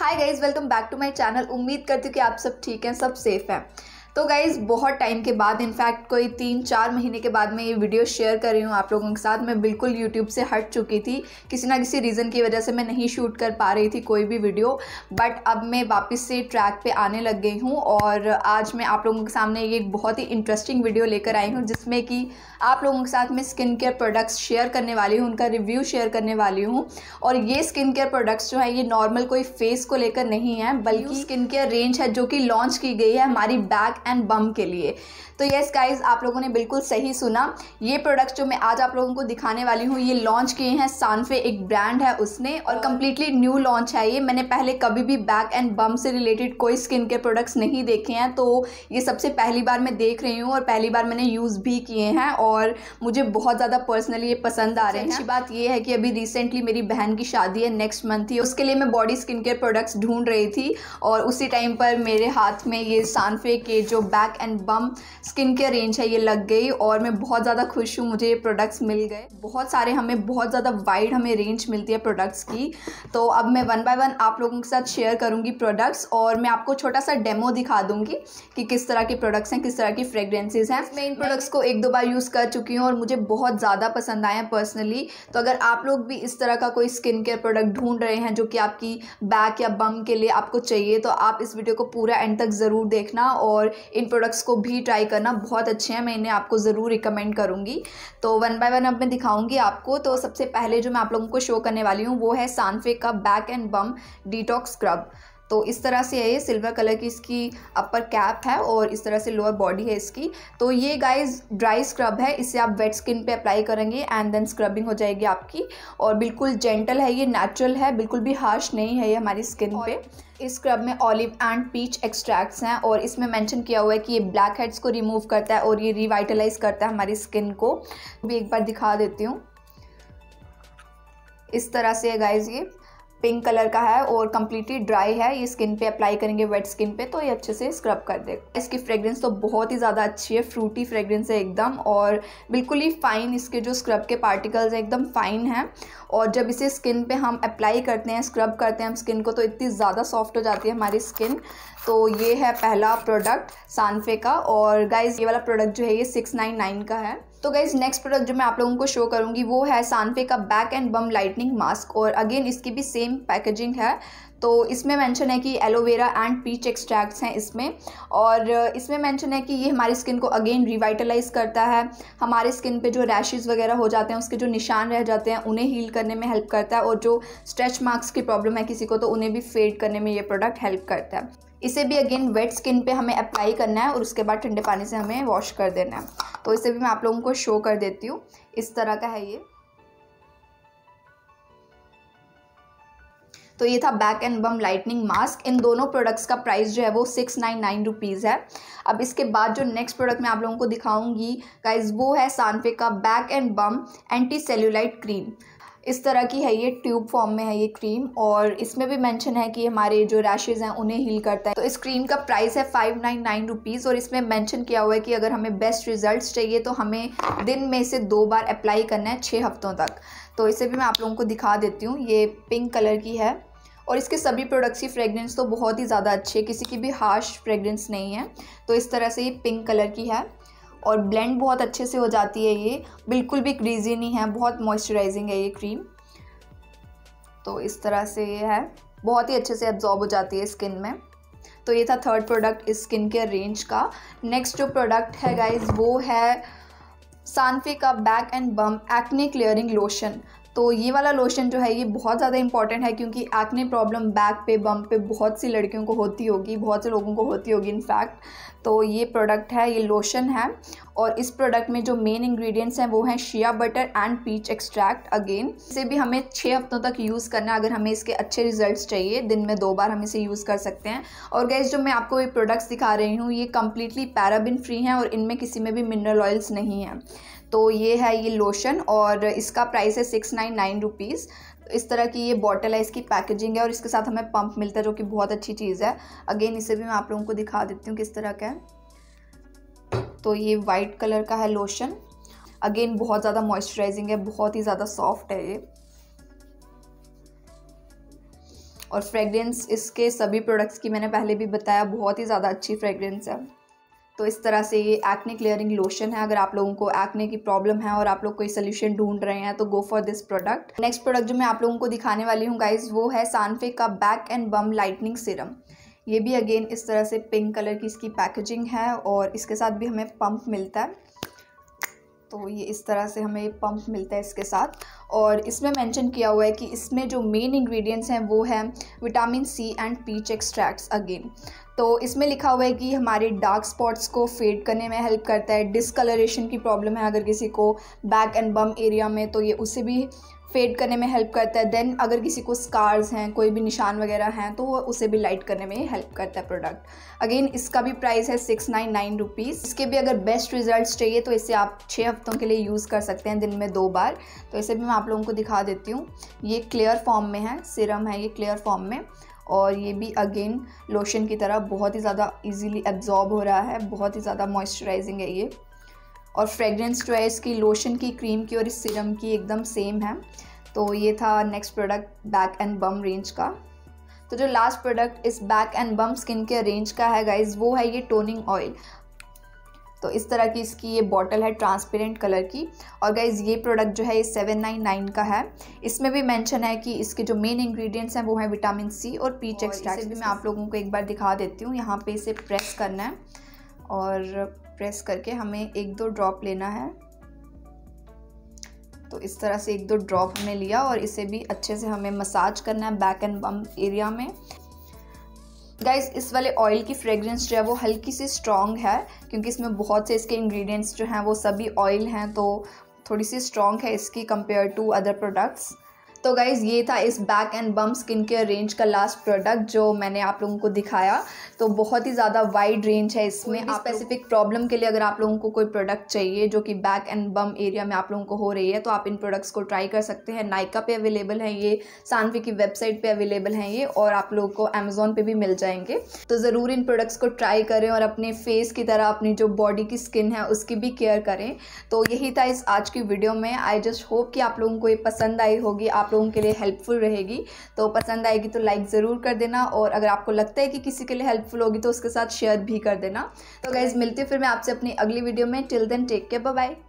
Hi guys, welcome back to my channel. उम्मीद करती हूँ कि आप सब ठीक हैं, सब सेफ़ हैं। तो गाइज़, बहुत टाइम के बाद, इनफैक्ट कोई 3-4 महीने के बाद मैं ये वीडियो शेयर कर रही हूँ आप लोगों के साथ। मैं बिल्कुल यूट्यूब से हट चुकी थी, किसी ना किसी रीज़न की वजह से मैं नहीं शूट कर पा रही थी कोई भी वीडियो। बट अब मैं वापस से ट्रैक पे आने लग गई हूँ और आज मैं आप लोगों के सामने ये एक बहुत ही इंटरेस्टिंग वीडियो लेकर आई हूँ, जिसमें कि आप लोगों के साथ मैं स्किन केयर प्रोडक्ट्स शेयर करने वाली हूँ, उनका रिव्यू शेयर करने वाली हूँ। और ये स्किन केयर प्रोडक्ट्स जो है, ये नॉर्मल कोई फेस को लेकर नहीं है, बल्कि स्किन केयर रेंज है जो कि लॉन्च की गई है हमारी बैक एंड बम के लिए। तो यस गाइज, आप लोगों ने बिल्कुल सही सुना। ये प्रोडक्ट्स जो मैं आज आप लोगों को दिखाने वाली हूँ, ये लॉन्च किए हैं सांफे, एक ब्रांड है उसने, और कम्प्लीटली न्यू लॉन्च है ये। मैंने पहले कभी भी बैक एंड बम से रिलेटेड कोई स्किन केयर प्रोडक्ट्स नहीं देखे हैं, तो ये सबसे पहली बार मैं देख रही हूँ और पहली बार मैंने यूज़ भी किए हैं और मुझे बहुत ज़्यादा पर्सनली ये पसंद आ रहे हैं। अच्छी बात ये है कि अभी रिसेंटली मेरी बहन की शादी है, नेक्स्ट मंथ ही, उसके लिए मैं बॉडी स्किन केयर प्रोडक्ट्स ढूंढ रही थी और उसी टाइम पर मेरे हाथ में ये सांफे के जो back and bum skin care range है ये लग गई और मैं बहुत ज़्यादा खुश हूँ, मुझे ये प्रोडक्ट्स मिल गए। बहुत सारे हमें बहुत ज़्यादा वाइड हमें रेंज मिलती है प्रोडक्ट्स की। तो अब मैं 1 बाय 1 आप लोगों के साथ शेयर करूँगी प्रोडक्ट्स और मैं आपको छोटा सा डेमो दिखा दूँगी कि किस तरह के प्रोडक्ट्स हैं, किस तरह की फ्रेग्रेंसेज हैं। मैं इन प्रोडक्ट्स को 1-2 बार यूज़ कर चुकी हूँ और मुझे बहुत ज़्यादा पसंद आए हैं पर्सनली। तो अगर आप लोग भी इस तरह का कोई स्किन केयर प्रोडक्ट ढूंढ रहे हैं जो कि आपकी बैक या बम के लिए आपको चाहिए, तो आप इस वीडियो को पूरा एंड तक ज़रूर देखना और इन प्रोडक्ट्स को भी ट्राई करना, बहुत अच्छे हैं। मैं इन्हें आपको ज़रूर रिकमेंड करूँगी। तो 1 बाय 1 अब मैं दिखाऊँगी आपको। तो सबसे पहले जो मैं आप लोगों को शो करने वाली हूँ वो है सांफे का back and bum detox scrub. तो इस तरह से है ये, सिल्वर कलर की इसकी अपर कैप है और इस तरह से लोअर बॉडी है इसकी। तो ये गाइस ड्राई स्क्रब है, इससे आप वेट स्किन पे अप्लाई करेंगे एंड देन स्क्रबिंग हो जाएगी आपकी। और बिल्कुल जेंटल है ये, नेचुरल है, बिल्कुल भी हार्श नहीं है ये हमारी स्किन पे। इस स्क्रब में ऑलिव एंड पीच एक्सट्रैक्ट्स हैं और इसमें मेंशन किया हुआ है कि ये ब्लैक हेड्स को रिमूव करता है और ये रिवाइटलाइज करता है हमारी स्किन को। भी एक बार दिखा देती हूँ। इस तरह से है गाइज, ये पिंक कलर का है और कम्प्लीटली ड्राई है। ये स्किन पे अप्लाई करेंगे वेट स्किन पे तो ये अच्छे से स्क्रब कर देगा। इसकी फ्रेग्रेंस तो बहुत ही ज़्यादा अच्छी है, फ्रूटी फ्रेग्रेंस है एकदम और बिल्कुल ही फाइन। इसके जो स्क्रब के पार्टिकल्स हैं एकदम फाइन हैं और जब इसे स्किन पे हम अप्लाई करते हैं, स्क्रब करते हैं हम स्किन को, तो इतनी ज़्यादा सॉफ्ट हो जाती है हमारी स्किन। तो ये है पहला प्रोडक्ट सांफे का। और गाइज ये वाला प्रोडक्ट जो है ये 699 का है। तो गाइज नेक्स्ट प्रोडक्ट जो मैं आप लोगों को शो करूंगी वो है सांफे का back and bum lightening mask. और अगेन इसकी भी सेम पैकेजिंग है। तो इसमें मेंशन है कि एलोवेरा एंड पीच एक्सट्रैक्ट्स हैं इसमें और इसमें मेंशन है कि ये हमारी स्किन को अगेन रिवाइटलाइज करता है, हमारे स्किन पे जो रैशेज़ वगैरह हो जाते हैं उसके जो निशान रह जाते हैं उन्हें हील करने में हेल्प करता है और जो स्ट्रेच मार्क्स की प्रॉब्लम है किसी को तो उन्हें भी फेड करने में ये प्रोडक्ट हेल्प करता है। इसे भी अगेन वेट स्किन पे हमें अप्लाई करना है और उसके बाद ठंडे पानी से हमें वॉश कर देना है। तो इसे भी मैं आप लोगों को शो कर देती हूँ। इस तरह का है ये। तो ये था back and bum lightening mask. इन दोनों प्रोडक्ट्स का प्राइस जो है वो 699 रुपीज़ है। अब इसके बाद जो नेक्स्ट प्रोडक्ट मैं आप लोगों को दिखाऊंगी गाइज वो है सांफे का back and bum anti cellulite cream. इस तरह की है ये, ट्यूब फॉर्म में है ये क्रीम और इसमें भी मेंशन है कि हमारे जो रैशेज़ हैं उन्हें हील करता है। तो इस क्रीम का प्राइस है 599 रुपीज़ और इसमें मेंशन किया हुआ है कि अगर हमें बेस्ट रिजल्ट्स चाहिए तो हमें दिन में इसे 2 बार अप्लाई करना है 6 हफ्तों तक। तो इसे भी मैं आप लोगों को दिखा देती हूँ। ये पिंक कलर की है और इसके सभी प्रोडक्ट्स की फ्रेगरेंस तो बहुत ही ज़्यादा अच्छी है, किसी की भी हार्श फ्रेगरेंस नहीं है। तो इस तरह से ये पिंक कलर की है और ब्लेंड बहुत अच्छे से हो जाती है ये, बिल्कुल भी क्रीजी नहीं है, बहुत मॉइस्चराइजिंग है ये क्रीम। तो इस तरह से ये है, बहुत ही अच्छे से एब्जॉर्ब हो जाती है स्किन में। तो ये था थर्ड प्रोडक्ट इस स्किन केयर रेंज का। नेक्स्ट जो प्रोडक्ट है गाइज वो है सांफे का back and bum acne clearing lotion. तो ये वाला लोशन जो है ये बहुत ज़्यादा इंपॉर्टेंट है क्योंकि एक्ने प्रॉब्लम बैक पे बम पे बहुत सी लड़कियों को होती होगी, बहुत से लोगों को होती होगी इनफैक्ट। तो ये प्रोडक्ट है, ये लोशन है और इस प्रोडक्ट में जो मेन इंग्रेडिएंट्स हैं वो हैं shea butter and peach extract. Again इसे भी हमें 6 हफ्तों तक यूज़ करना है अगर हमें इसके अच्छे रिजल्ट्स चाहिए। दिन में 2 बार हम इसे यूज़ कर सकते हैं। और गाइस जो मैं आपको ये प्रोडक्ट्स दिखा रही हूँ ये कम्प्लीटली पैराबिन फ्री हैं और इनमें किसी में भी मिनरल ऑयल्स नहीं हैं। तो ये है ये लोशन और इसका प्राइस है 699 रुपीज़। इस तरह की ये बॉटल है, इसकी पैकेजिंग है और इसके साथ हमें पंप मिलता है जो कि बहुत अच्छी चीज़ है। अगेन इसे भी मैं आप लोगों को दिखा देती हूँ किस तरह का है। तो ये वाइट कलर का है लोशन, अगेन बहुत ज़्यादा मॉइस्चराइजिंग है, बहुत ही ज़्यादा सॉफ्ट है ये। और फ्रेगरेंस इसके सभी प्रोडक्ट्स की मैंने पहले भी बताया, बहुत ही ज़्यादा अच्छी फ्रेगरेंस है। तो इस तरह से ये एक्ने क्लियरिंग लोशन है। अगर आप लोगों को एक्ने की प्रॉब्लम है और आप लोग कोई सोल्यूशन ढूंढ रहे हैं तो go for this product. Next product जो मैं आप लोगों को दिखाने वाली हूँ गाइज, वो है सांफे का back and bum lightening serum. ये भी अगेन इस तरह से पिंक कलर की इसकी पैकेजिंग है और इसके साथ भी हमें पंप मिलता है। तो ये इस तरह से हमें पंप मिलता है इसके साथ, और इसमें मेंशन किया हुआ है कि इसमें जो मेन इंग्रेडिएंट्स हैं वो है vitamin C and peach extracts again. तो इसमें लिखा हुआ है कि हमारे डार्क स्पॉट्स को फेड करने में हेल्प करता है, डिसकलरेशन की प्रॉब्लम है अगर किसी को बैक एंड बम एरिया में तो ये उसे भी फेड करने में हेल्प करता है। देन अगर किसी को स्कार्स हैं, कोई भी निशान वगैरह हैं तो वो उसे भी लाइट करने में हेल्प करता है प्रोडक्ट। अगेन इसका भी प्राइस है 699 रुपीज़। इसके भी अगर बेस्ट रिजल्ट्स चाहिए तो इसे आप 6 हफ्तों के लिए यूज़ कर सकते हैं, दिन में 2 बार। तो इसे भी मैं आप लोगों को दिखा देती हूँ। ये क्लियर फॉर्म में है, सीरम है ये क्लियर फॉर्म में, और ये भी अगेन लोशन की तरह बहुत ही ज़्यादा ईजिली एब्जॉर्ब हो रहा है, बहुत ही ज़्यादा मॉइस्चराइजिंग है ये। और फ्रेगरेंस जो है इसकी लोशन की, क्रीम की और इस सीरम की एकदम सेम है। तो ये था next product back and bum range का। तो जो लास्ट प्रोडक्ट इस back and bum skin care range का है गाइज, वो है ये टोनिंग ऑयल। तो इस तरह की इसकी ये बॉटल है ट्रांसपेरेंट कलर की, और गाइज ये प्रोडक्ट जो है ये 799 का है। इसमें भी मेंशन है कि इसके जो मेन इंग्रेडिएंट्स हैं वो है विटामिन सी और पीच एक्सट्रैक्ट। भी मैं आप लोगों को एक बार दिखा देती हूँ। यहाँ पे इसे प्रेस करना है और प्रेस करके हमें 1-2 ड्रॉप लेना है। तो इस तरह से 1-2 ड्रॉप हमने लिया और इसे भी अच्छे से हमें मसाज करना है बैक एंड बम एरिया में। गाइज़ इस वाले ऑयल की फ्रेगरेंस जो है वो हल्की सी स्ट्रॉन्ग है, क्योंकि इसमें बहुत से इसके इंग्रेडिएंट्स जो हैं वो सभी ऑयल हैं, तो थोड़ी सी स्ट्रॉन्ग है इसकी कंपेयर टू अदर प्रोडक्ट्स। तो गाइज़ ये था इस back and bum skin care range का लास्ट प्रोडक्ट जो मैंने आप लोगों को दिखाया। तो बहुत ही ज़्यादा वाइड रेंज है इसमें। आप स्पेसिफिक प्रॉब्लम के लिए अगर आप लोगों को कोई प्रोडक्ट चाहिए जो कि बैक एंड बम एरिया में आप लोगों को हो रही है तो आप इन प्रोडक्ट्स को ट्राई कर सकते हैं। नायका पे अवेलेबल है ये, सांफे की वेबसाइट पर अवेलेबल हैं ये, और आप लोगों को अमेजोन पर भी मिल जाएंगे। तो ज़रूर इन प्रोडक्ट्स को ट्राई करें और अपने फेस की तरह अपनी जो बॉडी की स्किन है उसकी भी केयर करें। तो यही था इस आज की वीडियो में। आई जस्ट होप कि आप लोगों को ये पसंद आई होगी, आप लोगों के लिए हेल्पफुल रहेगी। तो पसंद आएगी तो लाइक ज़रूर कर देना, और अगर आपको लगता है कि किसी के लिए हेल्पफुल होगी तो उसके साथ शेयर भी कर देना। तो गाइज़ मिलते हैं फिर मैं आपसे अपनी अगली वीडियो में। Till then take care, bye bye.